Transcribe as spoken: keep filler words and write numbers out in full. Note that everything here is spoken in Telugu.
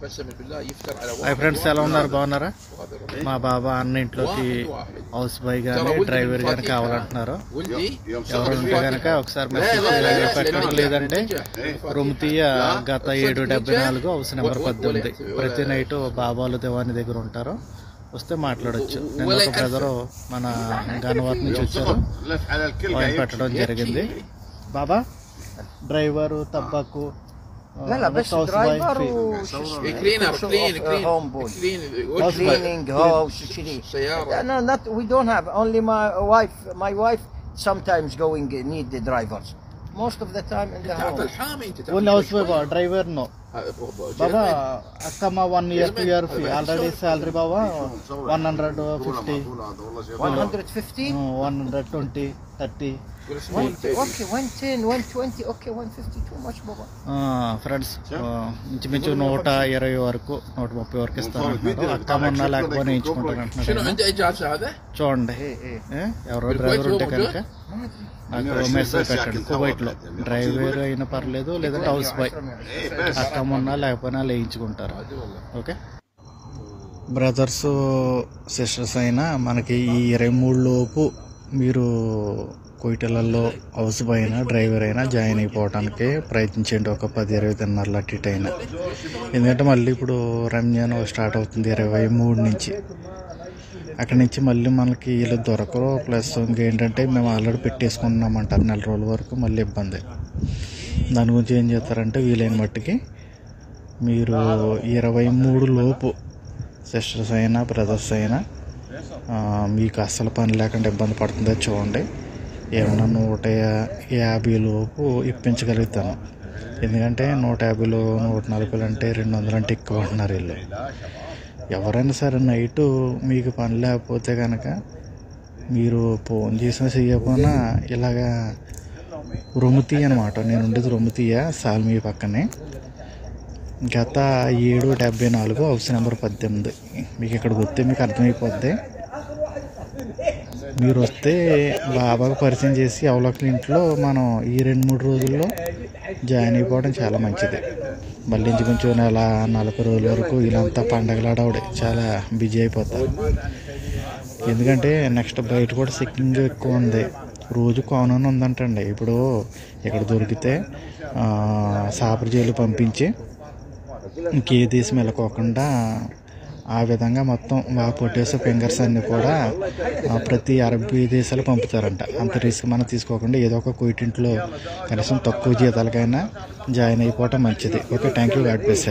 హాయ్ ఫ్రెండ్స్, ఎలా ఉన్నారు? బాగున్నారా? మా బాబా అన్న ఇంట్లోకి హౌస్ బాయ్ గానీ డ్రైవర్ గానీ కావాలంటున్నారు. ఎవరు ఉంటే కనుక ఒకసారి మెసేజ్ పెట్టడం, లేదంటే రుమతీయ గత ఏడు డెబ్బై నాలుగు హౌస్ నెంబర్ పద్దెనిమిది ప్రతి నైట్ బాబాలు దేవాని దగ్గర ఉంటారు. వస్తే మాట్లాడచ్చు. నేను ఒక బ్రదరు మన గన్నవరం నుంచి వచ్చారు, ఆయన పెట్టడం జరిగింది. బాబా డ్రైవరు తబ్బాకు لا بس درايفر وكلينر كلين هوم بول كلينينج هاوس وشذي انا نوت وي دونت هاف اونلي ماي وايف ماي وايف سم تايمز جوينج نيد ذا درايفرز موست اوف ذا تايم ان ذا هاوس الحامي انت ولا هاوس درايفر نو بابا اكما one year two year fee already salary بابا one hundred fifty one fifteen one twenty thirty friends ఇంచుమించు నూట ఇరవై వరకు నూట ముప్పై వరకు ఇస్తాను అంటున్నారు. అక్క మొన్న లేకపోయినా ఎంచుకుంటాను అంటున్నారు. చూడండి, ఎవరో డ్రైవర్ ఉంటే కనుక నాకు మెసేజ్ పెట్టండి. కువైట్ లో డ్రైవర్ అయినా పర్లేదు, లేదంటే హౌస్ బాయ్. అక్క మొన్న లేకపోయినా లేయించుకుంటారు. ఓకే బ్రదర్స్ సిస్టర్స్ అయినా మనకి ఈ ఇరవై మూడు లోపు మీరు కోయిటలలో హౌస్ బాయ్ అయినా డ్రైవర్ అయినా జాయిన్ అయిపోవడానికి ప్రయత్నించండి. ఒక పది ఇరవై తిన్నరలు అటు ఇటు అయినా, ఎందుకంటే మళ్ళీ ఇప్పుడు రంజాన్ స్టార్ట్ అవుతుంది ఇరవై మూడు నుంచి. అక్కడి నుంచి మళ్ళీ మనకి వీళ్ళు దొరకరు. ప్లస్ ఇంకేంటంటే మేము ఆల్రెడీ పెట్టేసుకున్నామంటారు నెల రోజుల వరకు, మళ్ళీ ఇబ్బంది. దాని గురించి ఏం చేస్తారంటే వీలైన మట్టుకి మీరు ఇరవై మూడు లోపు సిస్టర్స్ అయినా బ్రదర్స్ అయినా మీకు అస్సలు పని లేకుండా ఇబ్బంది పడుతుందో చూడండి. ఏమన్నా నూట యాభై లోపు ఇప్పించగలుగుతాను, ఎందుకంటే నూట యాభైలో నూట నలభైలు అంటే రెండు వందలు అంటే ఎక్కువ అంటున్నారు వీళ్ళు. ఎవరైనా సరే నైటు మీకు పని లేకపోతే కనుక మీరు ఫోన్ చేసినా చెయ్యకపోయినా ఇలాగా రుమతీయ అనమాట. నేను ఉండేది రుమతీయ సాల్మీ పక్కనే, గత ఏడు డెబ్బై నాలుగు హౌస్ నెంబర్ పద్దెనిమిది. మీకు ఇక్కడికి వస్తే మీకు అర్థమైపోద్ది. మీరు వస్తే బాబాకు పరిచయం చేసి అవలోకల ఇంట్లో మనం ఈ రెండు మూడు రోజుల్లో జాయిన్ అయిపోవడం చాలా మంచిది. మళ్ళీ ఇంచుమించు నెల నలభై రోజుల వరకు వీళ్ళంతా పండగలాడవడే చాలా బిజీ అయిపోతారు. ఎందుకంటే నెక్స్ట్ బయట కూడా సిక్కింగ్ ఎక్కువ ఉంది, రోజు కానూన్ ఉందంటండి. ఇప్పుడు ఇక్కడ దొరికితే సాపర్ జైలు పంపించి ఇంకే దేశం వెళ్ళకోకుండా ఆ విధంగా మొత్తం మా పొటేసో ఫింగర్స్ అన్నీ కూడా ప్రతి అరబ్బీ దేశాలు పంపుతారంట. అంత రిస్క్ మనం తీసుకోకుండా ఏదో ఒక కోయింట్లో కనీసం తక్కువ జీతాలకైనా జాయిన్ అయిపోవటం మంచిది. Okay, thank you, god bless.